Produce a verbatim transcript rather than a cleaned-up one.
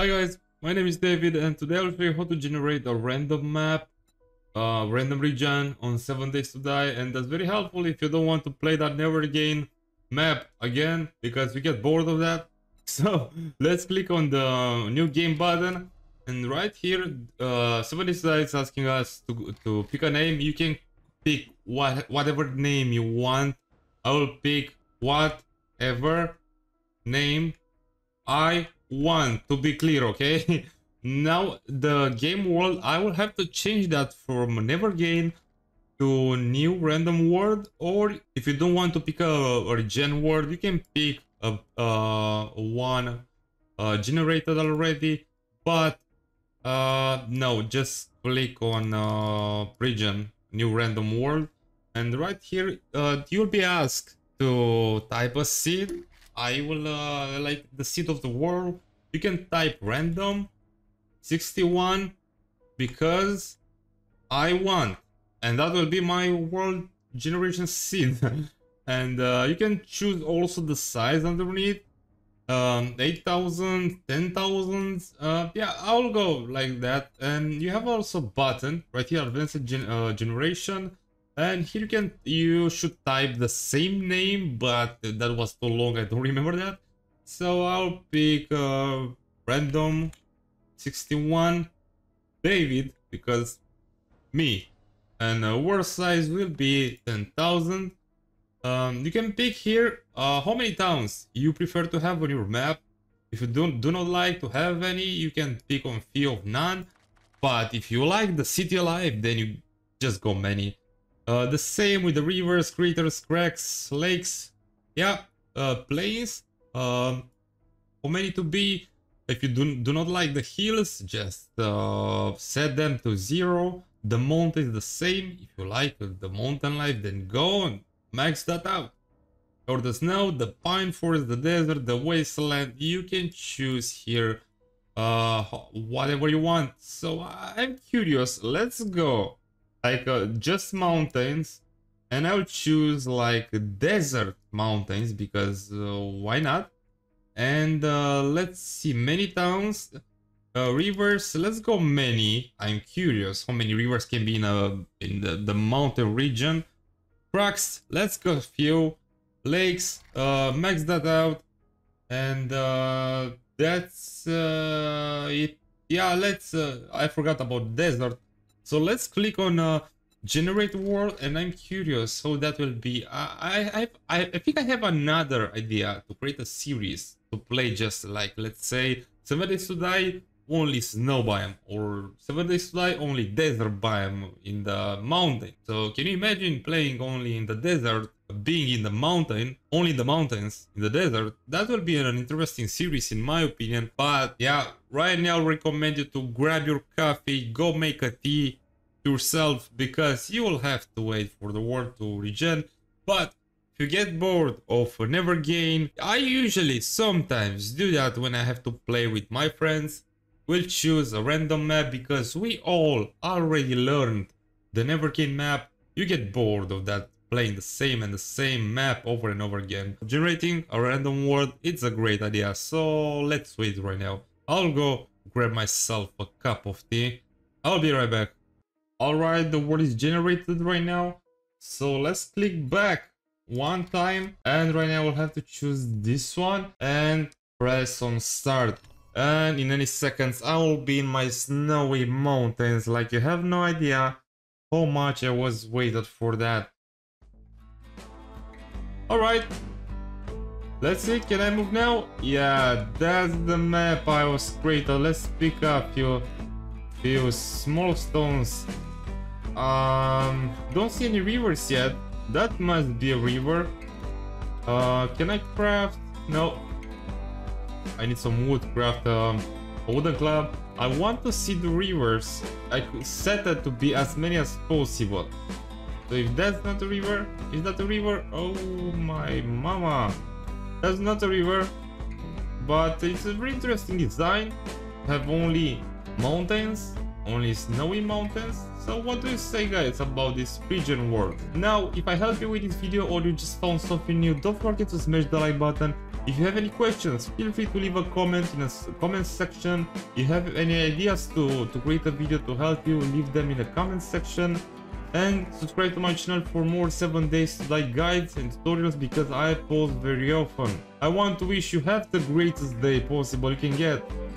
Hi guys, my name is David and today I'll show you how to generate a random map, uh, random region on Seven Days to Die, and that's very helpful if you don't want to play that never again map again because you get bored of that. So let's click on the new game button, and right here uh, Seven Days to Die is asking us to, to pick a name. You can pick what, whatever name you want. I will pick whatever name I want, to be clear, okay? Now the game world, I will have to change that from Navezgane to new random world, or if you don't want to pick a, a regen world, you can pick a, a one uh, generated already, but uh, no, just click on uh, region, new random world, and right here uh, you'll be asked to type a seed. I will uh, like the seed of the world. You can type random sixty-one because I want, and that will be my world generation seed. And uh, you can choose also the size underneath, um, eight thousand, ten thousand. Uh, yeah, I'll go like that. And you have also button right here, advanced gen uh, generation. And here you can, you should type the same name, but that was too long, I don't remember that. So I'll pick uh, random sixty-one David, because me. And uh, word size will be ten thousand. Um, you can pick here uh, how many towns you prefer to have on your map. If you don't, do not like to have any, you can pick on few of none. But if you like the city alive, then you just go many. Uh, the same with the rivers, craters, cracks, lakes, yeah, uh, plains, um, how many to be. If you do, do not like the hills, just uh, set them to zero. The mountain is the same. If you like the mountain life, then go and max that out. Or the snow, the pine forest, the desert, the wasteland, you can choose here uh, whatever you want. So I'm curious, let's go. Like uh, just mountains, and I'll choose like desert mountains because uh, why not. And uh, let's see, many towns, uh, rivers, let's go many. I'm curious how many rivers can be in a in the, the mountain region. Cracks, let's go few. Lakes, uh, max that out. And uh, that's uh, it. Yeah, let's uh, I forgot about desert. So let's click on uh, generate world, and I'm curious. So that will be, I, I, I, I think I have another idea to create a series to play, just like, let's say, Seven Days to Die only snow biome, or Seven Days to Die only desert biome in the mountain. So can you imagine playing only in the desert, being in the mountain, only the mountains in the desert? That will be an interesting series in my opinion. But yeah, right now I recommend you to grab your coffee, go make a tea yourself, because you will have to wait for the world to regen. But if you get bored of Navezgane, I usually sometimes do that when I have to play with my friends. We'll choose a random map because we all already learned the Navezgane map. You get bored of that, playing the same and the same map over and over again. Generating a random world, it's a great idea. So let's wait right now. I'll go grab myself a cup of tea. I'll be right back. Alright, the world is generated right now. So let's click back one time. And right now we'll have to choose this one and press on start. And in any seconds I will be in my snowy mountains. Like, you have no idea how much I was waited for that. Alright, let's see, can I move now? Yeah, that's the map I was created. Let's pick up few, few small stones. Um, don't see any rivers yet. That must be a river. Uh, can I craft? No. I need some wood, craft um, a wooden club. I want to see the rivers. I could set that to be as many as possible. So if that's not a river, is that a river? Oh my mama, that's not a river, but it's a very interesting design. Have only mountains, only snowy mountains. So what do you say guys about this region world? Now if I help you with this video or you just found something new, don't forget to smash the like button. If you have any questions, feel free to leave a comment in the comments section. If you have any ideas to, to create a video to help you, leave them in the comments section. And subscribe to my channel for more seven days to die guides and tutorials, because I post very often. I want to wish you have the greatest day possible you can get.